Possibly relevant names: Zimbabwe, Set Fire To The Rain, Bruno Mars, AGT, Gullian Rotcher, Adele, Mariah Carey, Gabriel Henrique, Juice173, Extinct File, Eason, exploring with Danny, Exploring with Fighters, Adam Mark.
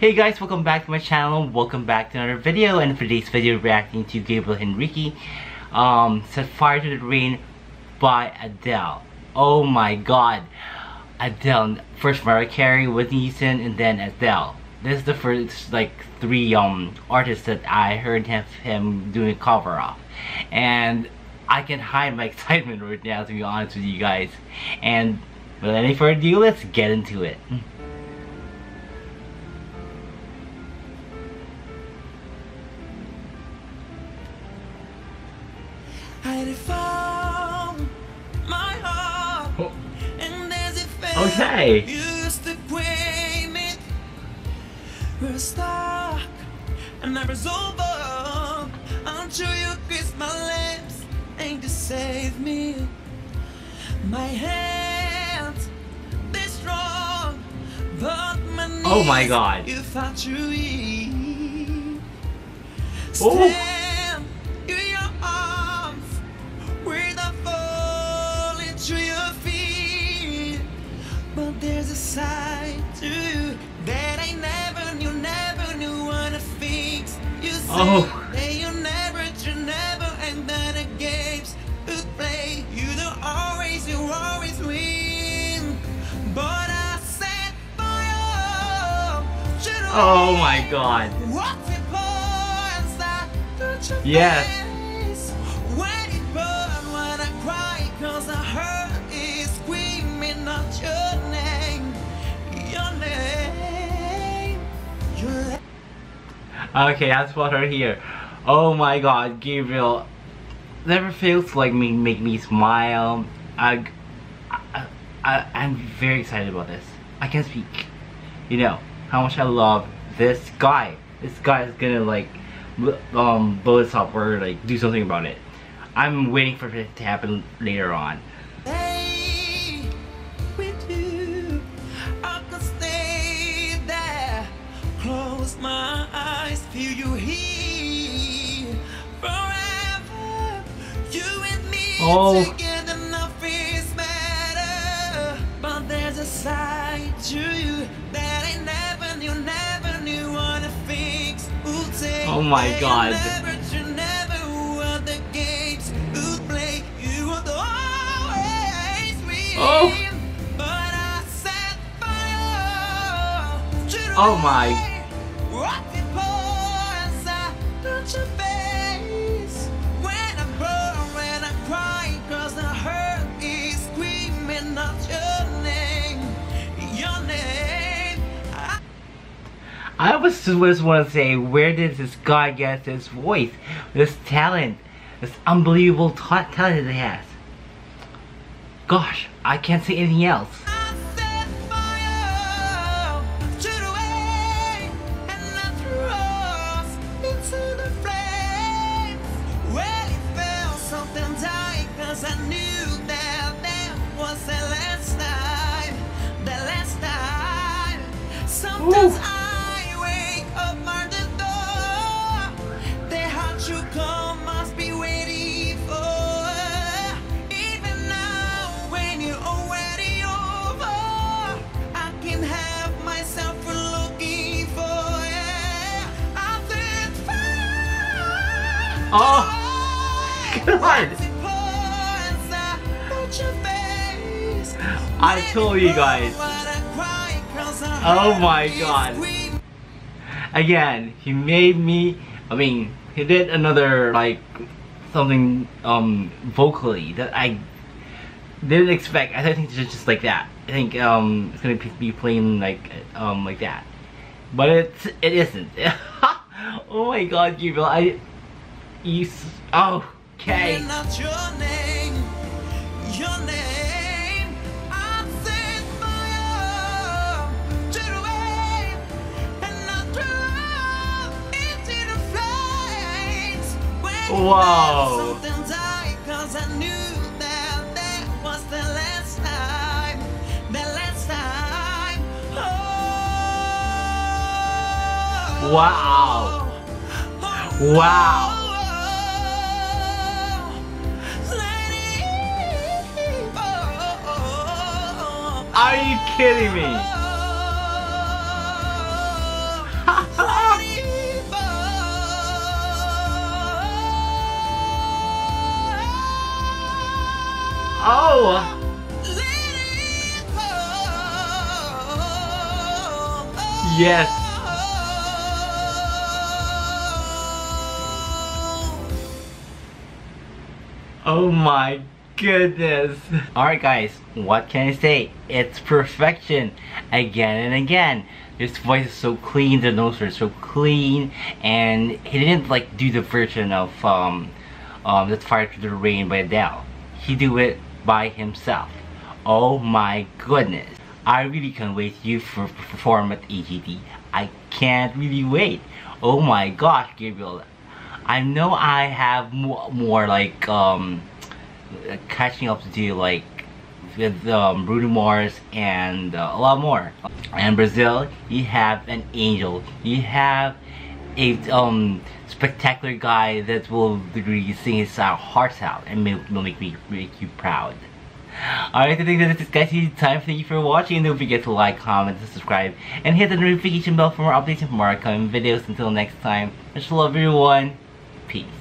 Hey guys, welcome back to my channel, welcome back to another video. And for today's video, reacting to Gabriel Henrique, Set Fire to the Rain by Adele. Oh my god, Adele. First Mariah Carey with Eason and then Adele. This is the first like three artists that I heard have him doing a cover of, and I can't hide my excitement right now, to be honest with you guys. And without any further ado, let's get into it. Okay. We're stuck and never over until you kiss my lips and you save me. My hands, they're strong, but my knees, oh my god, you thought you eat. Oh. There's a side to you that I never knew what to fix. You say that you never and that the games you play, you always win. But I set fire to the rain. Oh my god. What the boys I touch your face. When it burn, when I cry, cause I heard it screaming at you. Okay, that's what I hear. Oh my god, Gabriel never fails to like make me smile. I'm very excited about this. I can't speak. You know how much I love this guy. This guy is gonna like blow this up or like do something about it. I'm waiting for it to happen later on. My eyes feel you here forever. You and me together, nothing's better. But there's a side to you that I never knew what to fix. Oh my god. Oh. Oh my. I was just want to say, where did this guy get this voice, this talent, this unbelievable talent that he has? Gosh, I can't say anything else. I set fire to the rain, and I threw us into the flames. Well, it felt something tight, cause I knew that that was the last time. Sometimes ooh. Oh god! I told you guys. Oh my god. Again, he made me, I mean, he did another like something vocally that I didn't expect. I think it's just like that. I think it's gonna be playing like that. But it isn't. Oh my god, Gabriel, okay. Not your name. I set fire to the rain, and I threw into the flames. Wow. Something died, cause I knew that that was the last time. Oh. Wow. Are you kidding me? Oh! Yes. Oh my goodness. Alright guys, what can I say? It's perfection again and again. This voice is so clean, the notes are so clean, and he didn't like do the version of Set Fire To The Rain by Adele. He do it by himself. Oh my goodness. I really can't wait you for perform at AGT. I can't really wait. Oh my gosh, Gabriel. I know I have more like catching up to do like with Bruno Mars and a lot more. And Brazil, you have an angel. You have a spectacular guy that will really sing his heart out and will make you proud. Alright, I think that is guys, it's time. Thank you for watching. Don't forget to like, comment, and subscribe, and hit the notification bell for more updates and for more upcoming videos. Until next time, much love everyone. Peace.